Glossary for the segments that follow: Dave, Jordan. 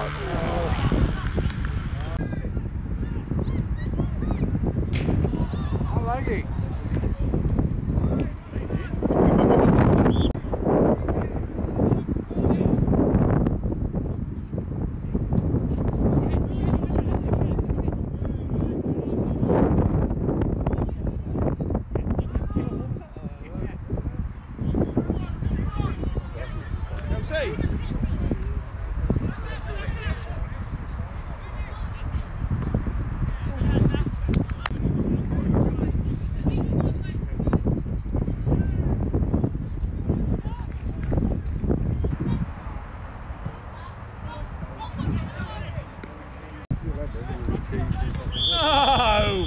I like it. No!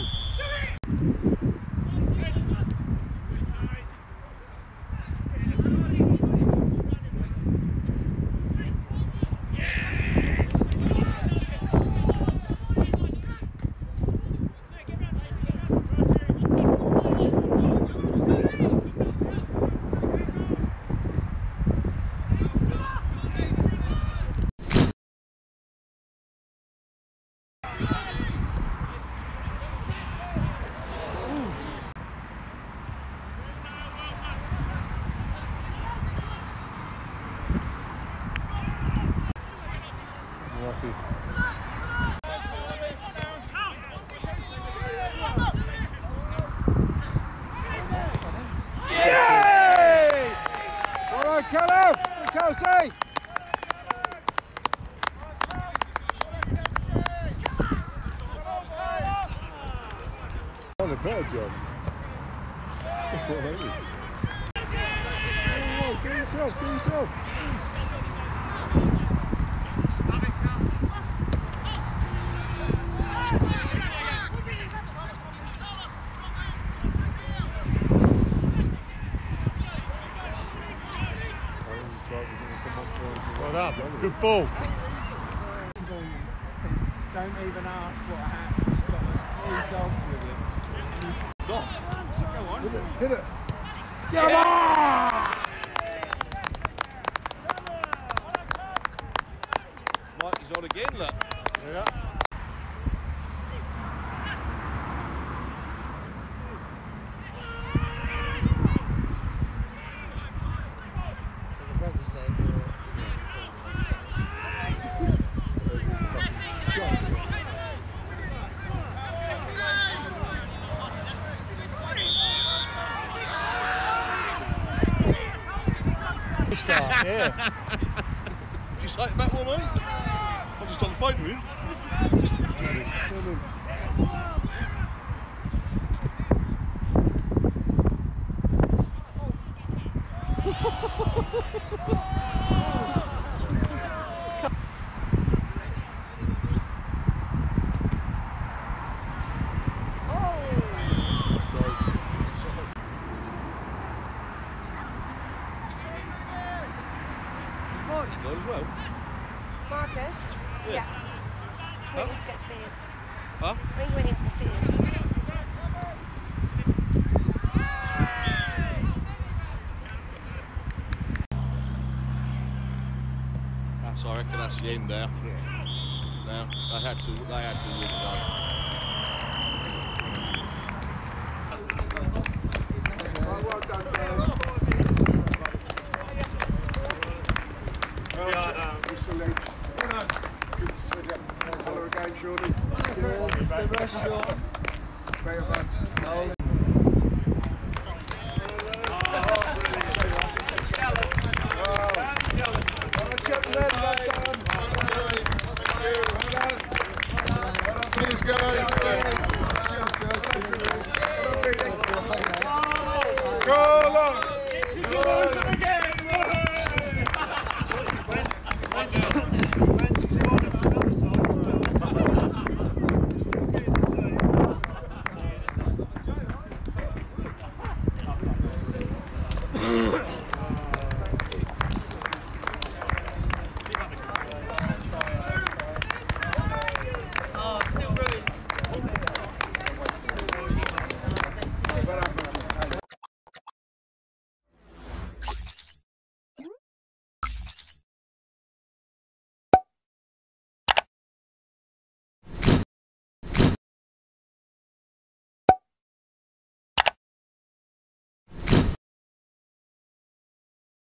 What a better job. Oh, get yourself, get yourself. Well done, good ball. Don't even ask what happened. He's got 3 dogs with him. Go on. Hit it. Hit it. Come on! Mike is on again, look. Yeah. Yeah. Would you say it back one, mate? I was just on the phone with him. As well. Marcus? Yeah. We need to get beers. Huh? We need to get beers. That's, I reckon that's the end there. Yeah. Now they had to win it. Well done, Dave. Good to see you. Hello again, Jordan. Good. Good. Good. Good. Good. Good.